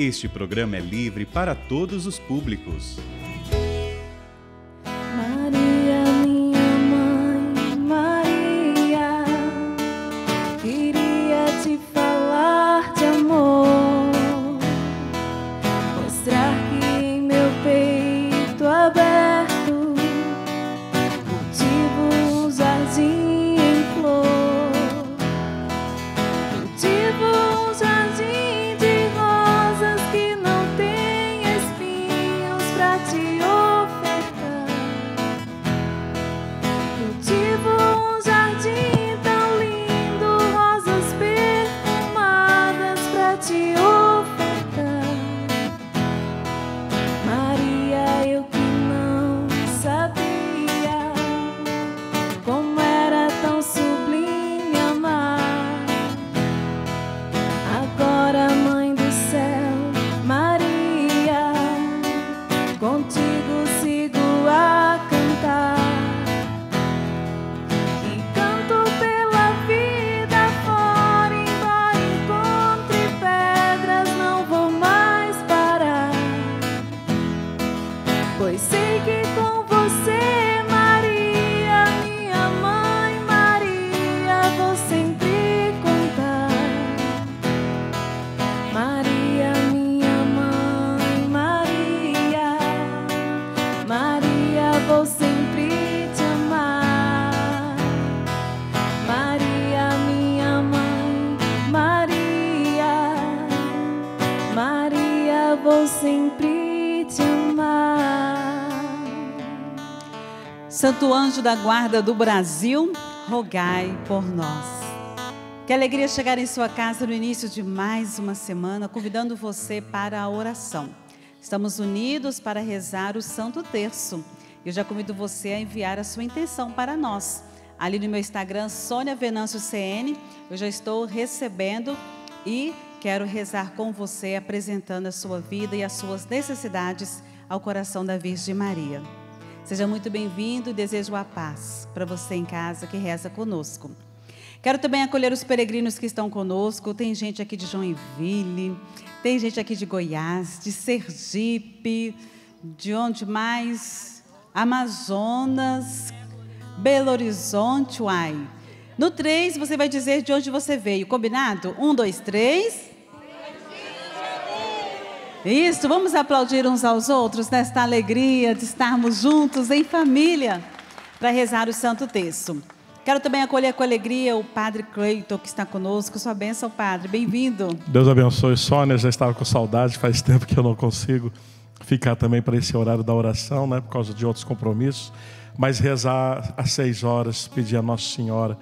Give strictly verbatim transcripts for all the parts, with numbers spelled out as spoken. Este programa é livre para todos os públicos. Santo Anjo da Guarda do Brasil, rogai por nós. Que alegria chegar em sua casa no início de mais uma semana, convidando você para a oração. Estamos unidos para rezar o Santo Terço. Eu já convido você a enviar a sua intenção para nós. Ali no meu Instagram, Sônia Venâncio C N, eu já estou recebendo e quero rezar com você, apresentando a sua vida e as suas necessidades ao coração da Virgem Maria. Seja muito bem-vindo e desejo a paz para você em casa que reza conosco. Quero também acolher os peregrinos que estão conosco. Tem gente aqui de Joinville, tem gente aqui de Goiás, de Sergipe, de onde mais? Amazonas, Belo Horizonte, uai. No três você vai dizer de onde você veio, combinado? Um, dois, três. Isso, vamos aplaudir uns aos outros nesta alegria de estarmos juntos em família para rezar o Santo Terço. Quero também acolher com alegria o Padre Clayton que está conosco. Sua bênção, Padre. Bem-vindo. Deus abençoe, Sônia. Já estava com saudade, faz tempo que eu não consigo ficar também para esse horário da oração, né, por causa de outros compromissos. Mas rezar às seis horas, pedir a Nossa Senhora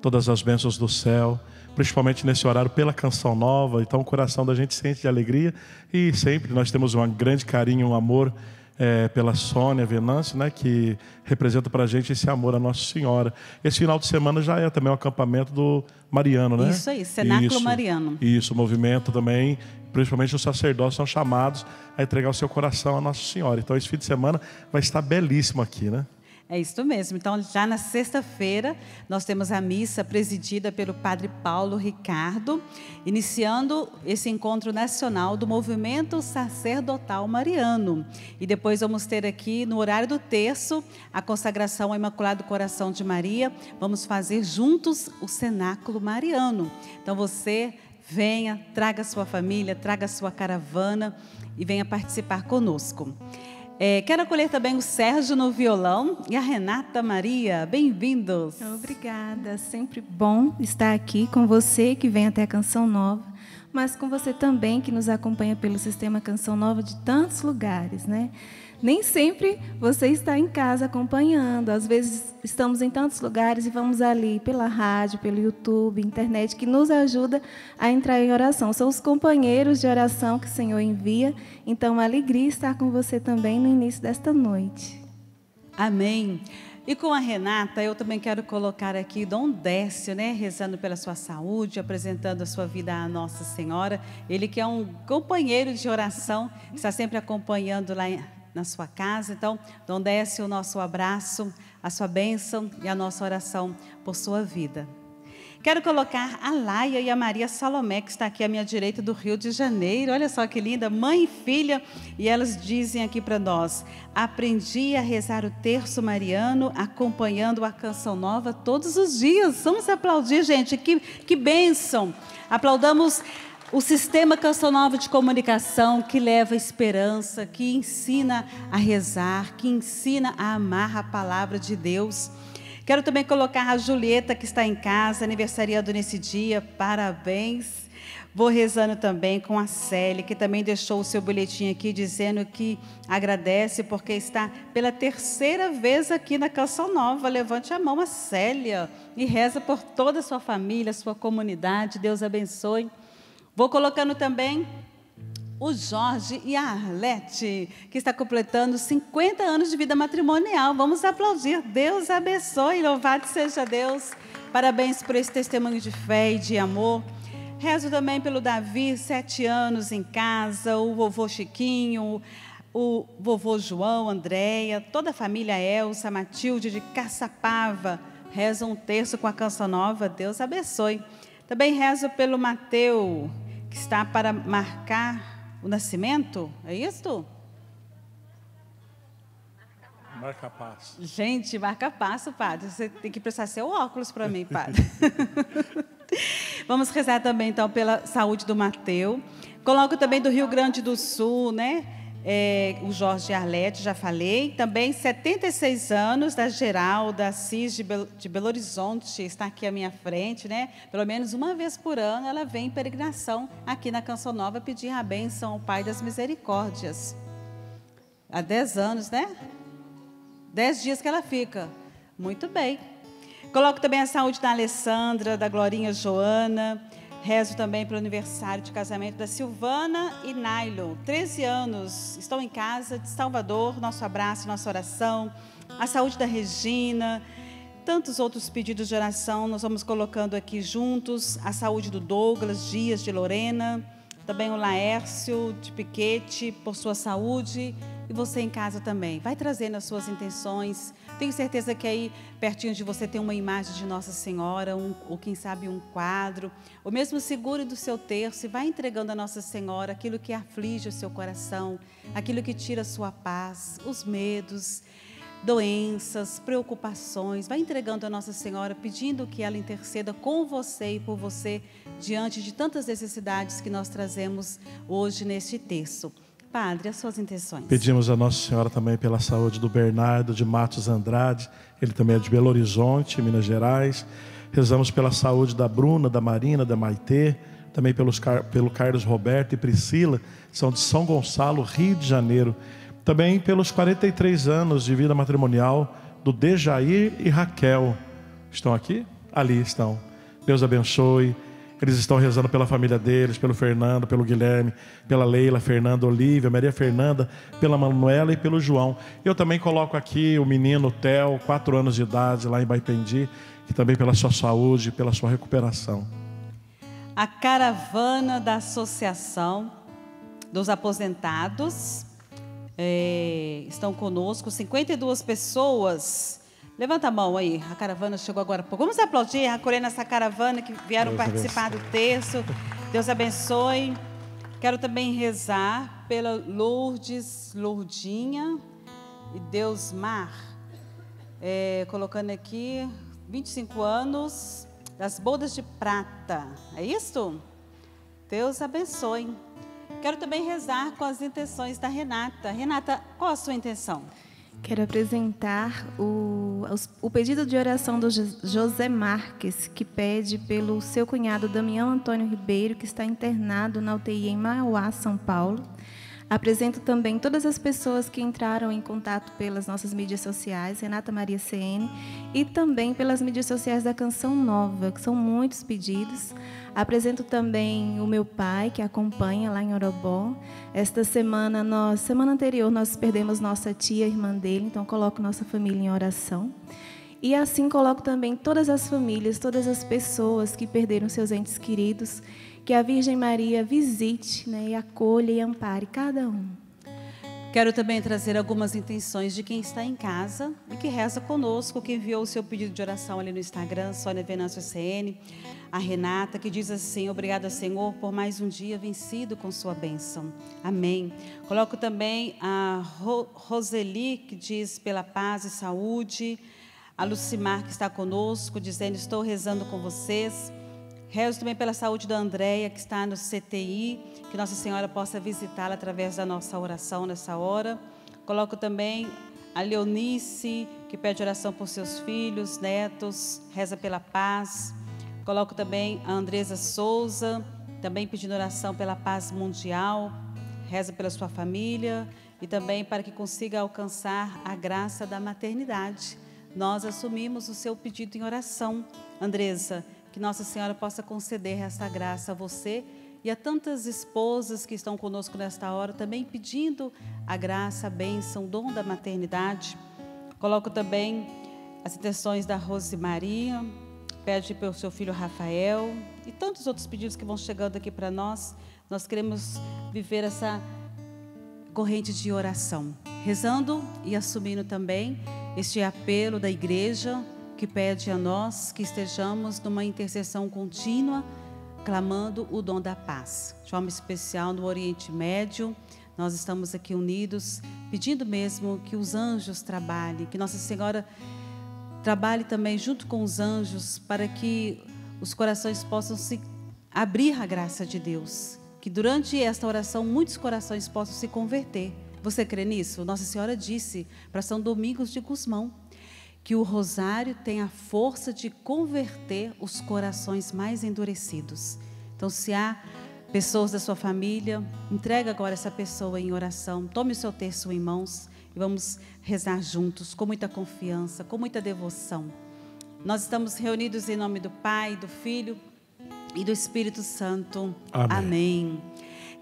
todas as bênçãos do céu, principalmente nesse horário, pela Canção Nova. Então o coração da gente sente de alegria e sempre nós temos um grande carinho, um amor é, pela Sônia Venâncio, né, que representa para a gente esse amor à Nossa Senhora. Esse final de semana já é também o acampamento do Mariano, né? Isso aí, Cenáculo isso, Mariano. Isso, o movimento também, principalmente os sacerdotes são chamados a entregar o seu coração à Nossa Senhora. Então esse fim de semana vai estar belíssimo aqui, né? É isso mesmo. Então, já na sexta-feira, nós temos a missa presidida pelo Padre Paulo Ricardo, iniciando esse encontro nacional do Movimento Sacerdotal Mariano. E depois vamos ter aqui, no horário do terço, a consagração ao Imaculado Coração de Maria. Vamos fazer juntos o Cenáculo Mariano. Então, você venha, traga sua família, traga sua caravana e venha participar conosco. É, quero acolher também o Sérgio no violão e a Renata Maria. Bem-vindos. Obrigada. Sempre bom estar aqui com você que vem até a Canção Nova, mas com você também que nos acompanha pelo Sistema Canção Nova de tantos lugares, né? Nem sempre você está em casa acompanhando. Às vezes estamos em tantos lugares e vamos ali pela rádio, pelo YouTube, internet, que nos ajuda a entrar em oração. São os companheiros de oração que o Senhor envia. Então, uma alegria estar com você também no início desta noite. Amém. E com a Renata, eu também quero colocar aqui Dom Décio, né, rezando pela sua saúde, apresentando a sua vida à Nossa Senhora. Ele que é um companheiro de oração, que está sempre acompanhando lá em... na sua casa. Então, Dom Décio, o nosso abraço, a sua bênção e a nossa oração por sua vida. Quero colocar a Laia e a Maria Salomé, que está aqui à minha direita, do Rio de Janeiro. Olha só que linda, mãe e filha. E elas dizem aqui para nós: aprendi a rezar o terço mariano acompanhando a Canção Nova todos os dias. Vamos aplaudir, gente. Que, que bênção. Aplaudamos o Sistema Canção Nova de Comunicação, que leva esperança, que ensina a rezar, que ensina a amar a palavra de Deus. Quero também colocar a Julieta, que está em casa, aniversariando nesse dia. Parabéns. Vou rezando também com a Célia, que também deixou o seu bilhetinho aqui, dizendo que agradece porque está pela terceira vez aqui na Canção Nova. Levante a mão, a Célia, e reza por toda a sua família, sua comunidade. Deus abençoe. Vou colocando também o Jorge e a Arlete, que está completando cinquenta anos de vida matrimonial. Vamos aplaudir. Deus abençoe, louvado seja Deus. Parabéns por esse testemunho de fé e de amor. Rezo também pelo Davi, sete anos em casa, o vovô Chiquinho, o vovô João, Andréia, toda a família Elsa, Matilde de Caçapava. Rezo um terço com a Canção Nova. Deus abençoe. Também rezo pelo Mateu, que está para marcar o nascimento, é isto? Marca passo. Gente, marca passo, padre. Você tem que prestar seu óculos para mim, padre. Vamos rezar também, então, pela saúde do Mateu. Coloco também do Rio Grande do Sul, né? É, o Jorge Arlete, já falei. Também setenta e seis anos da Geralda, Assis de Belo, de Belo Horizonte, está aqui à minha frente, né? Pelo menos uma vez por ano ela vem em peregrinação aqui na Canção Nova pedir a bênção ao Pai das Misericórdias. Há dez anos, né? dez dias que ela fica. Muito bem. Coloco também a saúde da Alessandra, da Glorinha, Joana. Rezo também pelo aniversário de casamento da Silvana e Nailo, treze anos, estão em casa de Salvador, nosso abraço, nossa oração. A saúde da Regina, tantos outros pedidos de oração, nós vamos colocando aqui juntos. A saúde do Douglas Dias, de Lorena, também o Laércio de Piquete, por sua saúde. E você em casa também, vai trazendo as suas intenções. Tenho certeza que aí pertinho de você tem uma imagem de Nossa Senhora, um, ou quem sabe um quadro, ou mesmo segure do seu terço e vai entregando a Nossa Senhora aquilo que aflige o seu coração, aquilo que tira a sua paz, os medos, doenças, preocupações. Vai entregando a Nossa Senhora, pedindo que ela interceda com você e por você diante de tantas necessidades que nós trazemos hoje neste terço. Padre, as suas intenções. Pedimos a Nossa Senhora também pela saúde do Bernardo de Matos Andrade, ele também é de Belo Horizonte, Minas Gerais. Rezamos pela saúde da Bruna, da Marina, da Maitê, também pelos, pelo Carlos Roberto e Priscila, são de São Gonçalo, Rio de Janeiro. Também pelos quarenta e três anos de vida matrimonial do Dejair e Raquel. Estão aqui? Ali estão. Deus abençoe. Eles estão rezando pela família deles, pelo Fernando, pelo Guilherme, pela Leila, Fernando, Olívia, Maria Fernanda, pela Manuela e pelo João. Eu também coloco aqui o menino Theo, quatro anos de idade, lá em Baipendi, que também pela sua saúde, pela sua recuperação. A caravana da Associação dos Aposentados é, estão conosco, cinquenta e duas pessoas... Levanta a mão aí, a caravana chegou agora há pouco. Vamos aplaudir, acolhendo essa caravana que vieram Deus participar abençoe. do terço. Deus abençoe. Quero também rezar pela Lourdes, Lourdinha e Deus Mar. É, colocando aqui, vinte e cinco anos, das bodas de prata. É isso? Deus abençoe. Quero também rezar com as intenções da Renata. Renata, qual a sua intenção? Quero apresentar o, o pedido de oração do José Marques, que pede pelo seu cunhado Damião Antônio Ribeiro, que está internado na U T I em Mauá, São Paulo. Apresento também todas as pessoas que entraram em contato pelas nossas mídias sociais, Renata Maria C N, e também pelas mídias sociais da Canção Nova, que são muitos pedidos. Apresento também o meu pai, que acompanha lá em Orobó. Esta semana, nós, semana anterior, nós perdemos nossa tia, irmã dele, então coloco nossa família em oração. E assim coloco também todas as famílias, todas as pessoas que perderam seus entes queridos, que a Virgem Maria visite, né, e acolha e ampare cada um. Quero também trazer algumas intenções de quem está em casa e que reza conosco, que enviou o seu pedido de oração ali no Instagram, Sônia Venâncio C N, a Renata, que diz assim: obrigada, Senhor, por mais um dia vencido com sua bênção. Amém. Coloco também a Ro Roseli, que diz pela paz e saúde, a Lucimar, que está conosco, dizendo: estou rezando com vocês. Rezo também pela saúde da Andréia, que está no C T I, que Nossa Senhora possa visitá-la através da nossa oração nessa hora. Coloco também a Leonice, que pede oração por seus filhos, netos, reza pela paz. Coloco também a Andresa Souza, também pedindo oração pela paz mundial, reza pela sua família e também para que consiga alcançar a graça da maternidade. Nós assumimos o seu pedido em oração, Andresa. Que Nossa Senhora possa conceder essa graça a você e a tantas esposas que estão conosco nesta hora, também pedindo a graça, a bênção, o dom da maternidade. Coloco também as intenções da Rose Maria, pede pelo seu filho Rafael e tantos outros pedidos que vão chegando aqui para nós. Nós queremos viver essa corrente de oração, rezando e assumindo também este apelo da Igreja, que pede a nós que estejamos numa intercessão contínua, clamando o dom da paz. De forma especial no Oriente Médio, nós estamos aqui unidos, pedindo mesmo que os anjos trabalhem, que Nossa Senhora trabalhe também junto com os anjos, para que os corações possam se abrir à graça de Deus. Que durante esta oração, muitos corações possam se converter. Você crê nisso? Nossa Senhora disse para São Domingos de Gusmão que o rosário tem a força de converter os corações mais endurecidos. Então, se há pessoas da sua família, entrega agora essa pessoa em oração, tome o seu terço em mãos e vamos rezar juntos, com muita confiança, com muita devoção. Nós estamos reunidos em nome do Pai, do Filho e do Espírito Santo. Amém. Amém.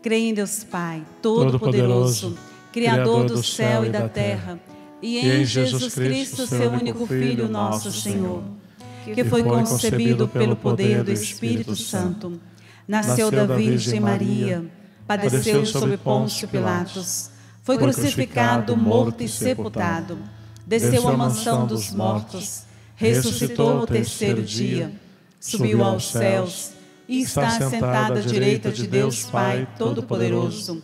Creio em Deus Pai, Todo-Poderoso, Criador do céu e da terra, e em Jesus Cristo, seu único Filho, nosso Senhor, que foi concebido pelo poder do Espírito Santo, nasceu da Virgem Maria, padeceu sob Pôncio Pilatos, foi crucificado, morto e sepultado, desceu à mansão dos mortos, ressuscitou no terceiro dia, subiu aos céus e está sentado à direita de Deus Pai Todo-Poderoso,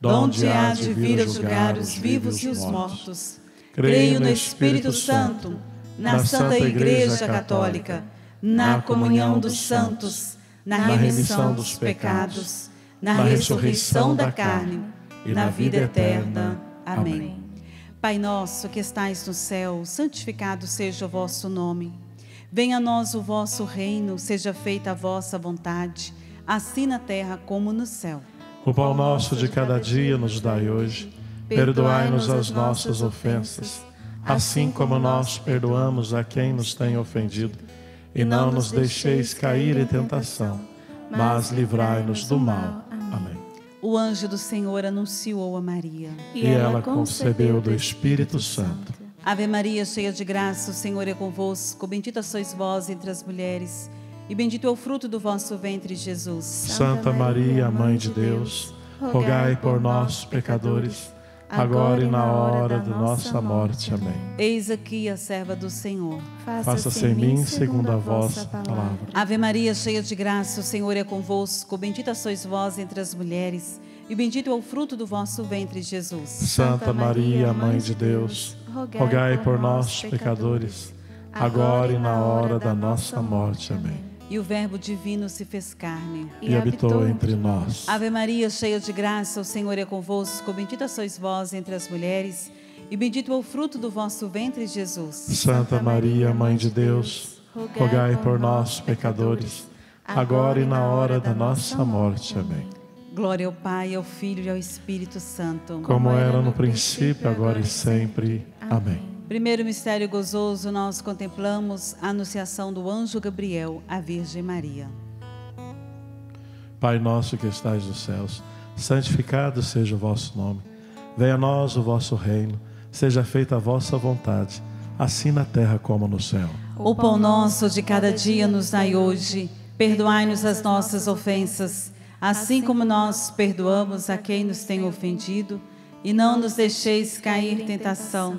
donde há de vir a julgar os vivos e os mortos. Creio no Espírito Santo, na Santa Igreja Católica, na comunhão dos santos, na remissão dos pecados, na ressurreição da carne e na vida eterna. Amém. Pai nosso que estais no céu, santificado seja o vosso nome. Venha a nós o vosso reino, seja feita a vossa vontade, assim na terra como no céu. O pão nosso de cada dia nos dai hoje. Perdoai-nos as nossas ofensas, assim como nós perdoamos a quem nos tem ofendido. E não nos deixeis cair em tentação, mas livrai-nos do mal. Amém. O anjo do Senhor anunciou a Maria, e ela concebeu do Espírito Santo. Ave Maria, cheia de graça, o Senhor é convosco. Bendita sois vós entre as mulheres, e bendito é o fruto do vosso ventre, Jesus. Santa Maria, Mãe de Deus, rogai por nós, pecadores, agora e na hora da nossa morte. Amém. Eis aqui a serva do Senhor. Faça-se em mim segundo a vossa palavra. Ave Maria, cheia de graça, o Senhor é convosco. Bendita sois vós entre as mulheres, e bendito é o fruto do vosso ventre, Jesus. Santa Maria, Mãe de Deus, rogai por nós, pecadores, agora e na hora da nossa morte. Amém. E o Verbo divino se fez carne e, e habitou entre nós. Ave Maria, cheia de graça, o Senhor é convosco. Bendita sois vós entre as mulheres, e bendito é o fruto do vosso ventre, Jesus. Santa Maria, Mãe de Deus, rogai por nós, pecadores, agora e na hora da nossa morte. Amém. Glória ao Pai, ao Filho e ao Espírito Santo, como era no princípio, agora e sempre. Amém. Primeiro mistério gozoso, nós contemplamos a anunciação do anjo Gabriel à Virgem Maria. Pai nosso que estais nos céus, santificado seja o vosso nome. Venha a nós o vosso reino, seja feita a vossa vontade, assim na terra como no céu. O pão nosso de cada dia nos dai hoje, perdoai-nos as nossas ofensas, assim como nós perdoamos a quem nos tem ofendido, E não nos deixeis cair em tentação,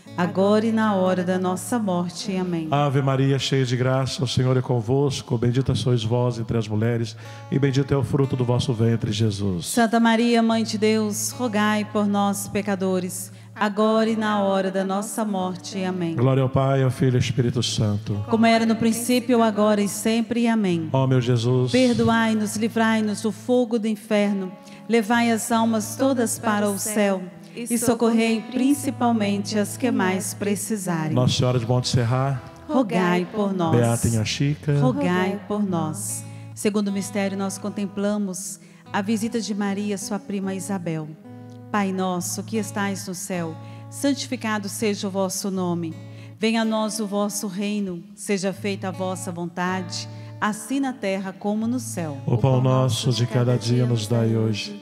agora e na hora da nossa morte. Amém. Ave Maria, cheia de graça, o Senhor é convosco. Bendita sois vós entre as mulheres, e bendito é o fruto do vosso ventre, Jesus. Santa Maria, Mãe de Deus, rogai por nós, pecadores, agora e na hora da nossa morte. Amém. Glória ao Pai, ao Filho e ao Espírito Santo, como era no princípio, agora e sempre. Amém. Ó meu Jesus, perdoai-nos, livrai-nos do fogo do inferno, levai as almas todas para o céu e socorrei principalmente as que mais precisarem. Nossa Senhora de Montserrat, rogai por nós. Beata Inhaxica, rogai por nós. Segundo o mistério, nós contemplamos a visita de Maria, sua prima Isabel. Pai nosso que estais no céu, santificado seja o vosso nome. Venha a nós o vosso reino, seja feita a vossa vontade, assim na terra como no céu. O pão nosso de cada dia nos dai hoje.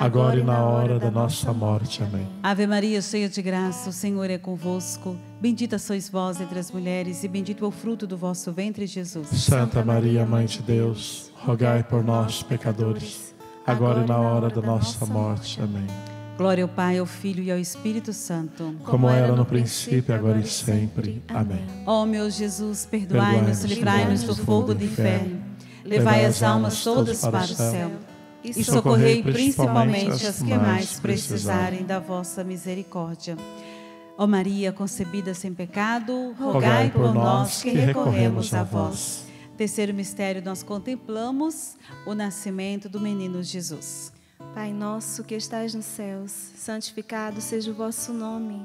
agora e na hora da nossa morte. Amém. Ave Maria, cheia de graça, o Senhor é convosco. Bendita sois vós entre as mulheres e bendito é o fruto do vosso ventre, Jesus. Santa Maria, Mãe de Deus, rogai por nós, pecadores, agora e na hora da nossa morte. Amém. Glória ao Pai, ao Filho e ao Espírito Santo, como era no princípio, agora e sempre. Amém. Ó meu Jesus, perdoai-nos, livrai-nos do fogo do inferno, levai as almas todas para o céu e socorrei principalmente as que mais precisarem da vossa misericórdia. Ó Maria, concebida sem pecado, rogai por nós que recorremos a vós. Terceiro mistério, nós contemplamos o nascimento do menino Jesus. Pai nosso que estais nos céus, santificado seja o vosso nome.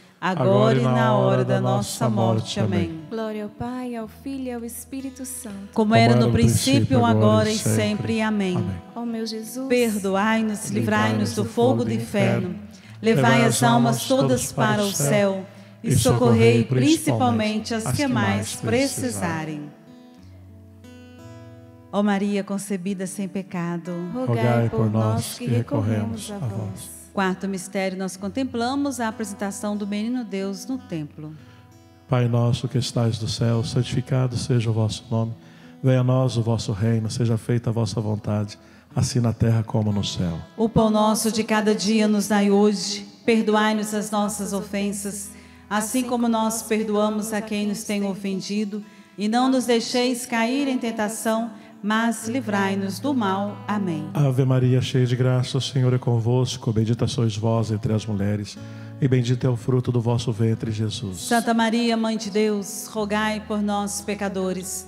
Glória ao Pai, ao Filho e ao Espírito Santo, como era no princípio, agora e sempre. Amém. Ó meu Jesus, perdoai-nos, livrai-nos do fogo do inferno, levai as almas todas para o céu e socorrei principalmente as que mais precisarem. Ó Maria, concebida sem pecado, rogai por nós que recorremos a vós. Quarto mistério, nós contemplamos a apresentação do menino Deus no templo. Pai nosso que estais do céu, santificado seja o vosso nome. Venha a nós o vosso reino, seja feita a vossa vontade, assim na terra como no céu. O pão nosso de cada dia nos dai hoje, perdoai-nos as nossas ofensas, assim como nós perdoamos a quem nos tem ofendido, e não nos deixeis cair em tentação, mas livrai-nos do mal. Amém. Ave Maria, cheia de graça, o Senhor é convosco, bendita sois vós entre as mulheres, e bendito é o fruto do vosso ventre, Jesus. Santa Maria, Mãe de Deus, rogai por nós, pecadores,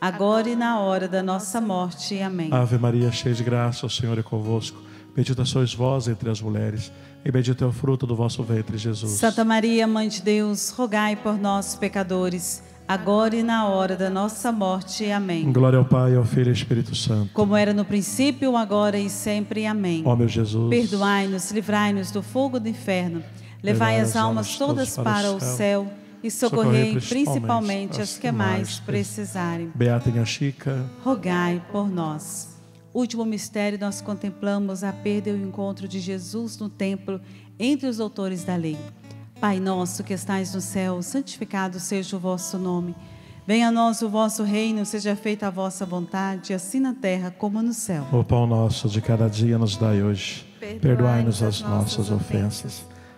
agora e na hora da nossa morte. Amém. Ave Maria, cheia de graça, o Senhor é convosco, bendita sois vós entre as mulheres, e bendito é o fruto do vosso ventre, Jesus. Santa Maria, Mãe de Deus, rogai por nós, pecadores, agora e na hora da nossa morte. Amém. Glória ao Pai, ao Filho e ao Espírito Santo, como era no princípio, agora e sempre. Amém. Ó meu Jesus, perdoai-nos, livrai-nos do fogo do inferno, levai as almas todas para o céu, e socorrei principalmente as que mais precisarem. Beata Inha Chica, rogai por nós. Último mistério, nós contemplamos a perda e o encontro de Jesus no templo entre os doutores da lei. Pai nosso que estais no céu, santificado seja o vosso nome. Venha a nós o vosso reino, seja feita a vossa vontade, assim na terra como no céu. O pão nosso de cada dia nos dai hoje. Perdoai-nos as nossas ofensas,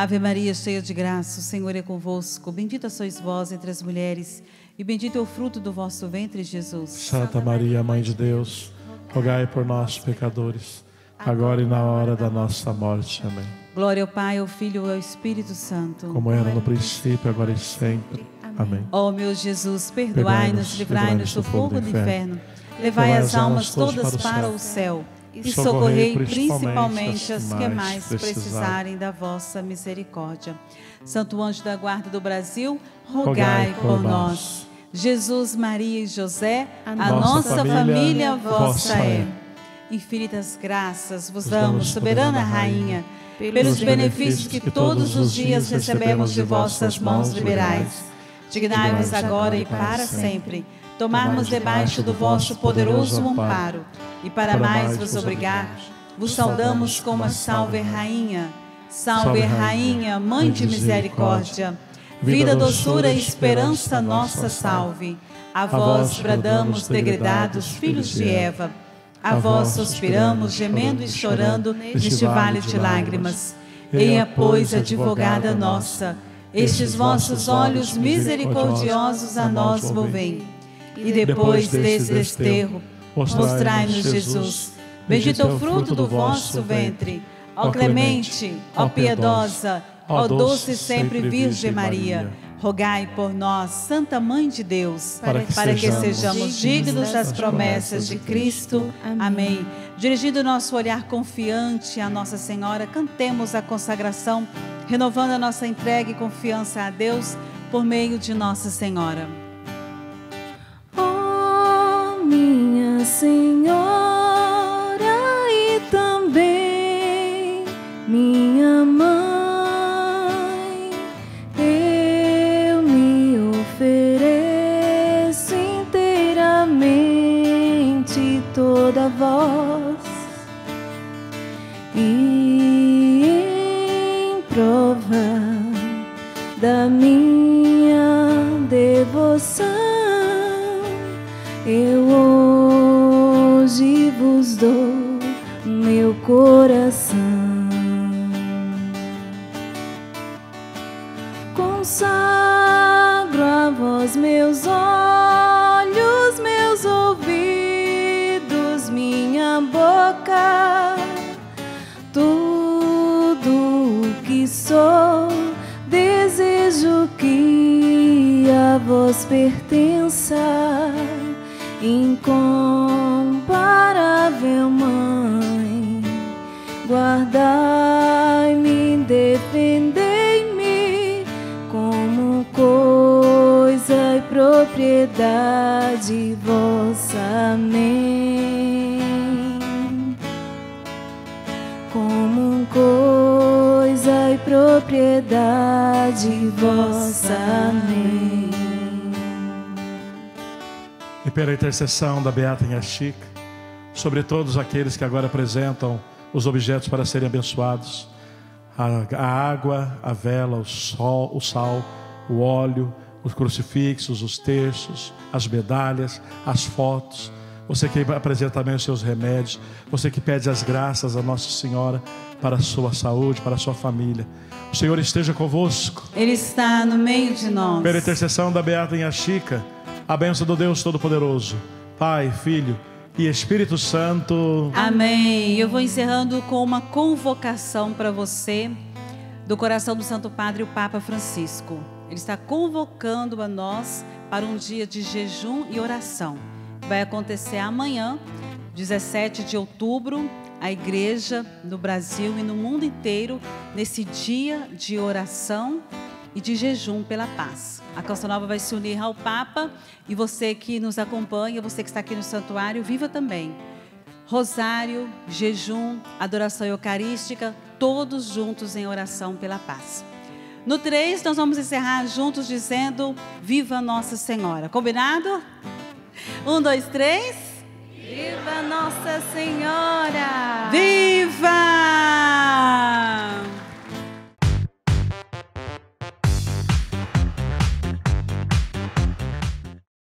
Ave Maria, cheia de graça, o Senhor é convosco. Bendita sois vós entre as mulheres e bendito é o fruto do vosso ventre, Jesus. Santa Maria, Mãe de Deus, rogai por nós, pecadores, agora e na hora da nossa morte. Amém. Glória ao Pai, ao Filho e ao Espírito Santo. Como era no princípio, agora e sempre. Amém. Ó meu Jesus, perdoai-nos, livrai-nos do fogo do inferno. Levai as almas todas para o céu e socorrei principalmente as que mais precisarem da vossa misericórdia. Santo anjo da guarda do Brasil, rogai por nós. Jesus, Maria e José, a nossa família vossa é. Infinitas graças vos damos, soberana Rainha, pelos benefícios que todos os dias recebemos de vossas mãos liberais. Dignai-vos agora e para sempre tomarmos debaixo do vosso poderoso amparo, e para mais vos obrigar, vos saudamos como a salve rainha, salve rainha, mãe de misericórdia, vida, doçura e esperança nossa salve. A vós bradamos, degredados filhos de Eva, a vós suspiramos, gemendo e chorando neste vale de lágrimas. Eia, pois, advogada nossa, estes vossos olhos misericordiosos a nós volvem, e depois desse desterro, mostrai-nos Jesus. Bendito é o fruto do vosso ventre. Ó clemente, ó piedosa, ó doce e sempre Virgem Maria, rogai por nós, Santa Mãe de Deus, para que, para que sejamos dignos das promessas de Cristo. Amém. Dirigindo o nosso olhar confiante à Nossa Senhora, cantemos a consagração, renovando a nossa entrega e confiança a Deus por meio de Nossa Senhora. Minha Senhora e também minha Mãe, eu me ofereço inteiramente, toda vós, e em prova da minha devoção, eu hoje vos dou meu coração. Consagro a vós meus olhos, meus ouvidos, minha boca, tudo o que sou, desejo que a vós pertença. Incomparável Mãe, guardai-me, defendei-me como coisa e propriedade vossa. Amém. Como coisa e propriedade vossa. Amém. E pela intercessão da Beata Inha Chica, sobre todos aqueles que agora apresentam os objetos para serem abençoados, a, a água, a vela, o, sol, o sal, o óleo, os crucifixos, os terços, as medalhas, as fotos, você que apresenta também os seus remédios, você que pede as graças a Nossa Senhora para a sua saúde, para a sua família. O Senhor esteja convosco. Ele está no meio de nós. Pela intercessão da Beata Inha Chica, a bênção do Deus Todo-Poderoso, Pai, Filho e Espírito Santo. Amém. Eu vou encerrando com uma convocação para você do coração do Santo Padre, o Papa Francisco. Ele está convocando a nós para um dia de jejum e oração. Vai acontecer amanhã, dezessete de outubro, a igreja no Brasil e no mundo inteiro, nesse dia de oração e de jejum pela paz. A Canção Nova vai se unir ao Papa, e você que nos acompanha, você que está aqui no santuário, viva também. Rosário, jejum, adoração eucarística, todos juntos em oração pela paz. No três, nós vamos encerrar juntos dizendo: viva Nossa Senhora. Combinado? Um, dois, três. Viva Nossa Senhora! Viva!